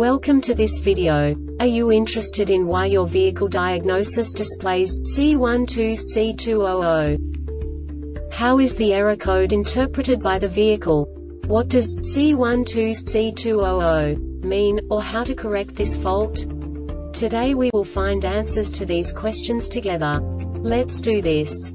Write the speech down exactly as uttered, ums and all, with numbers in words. Welcome to this video. Are you interested in why your vehicle diagnosis displays C one two C two zero zero? How is the error code interpreted by the vehicle? What does C one two C two zero zero mean, or how to correct this fault? Today we will find answers to these questions together. Let's do this.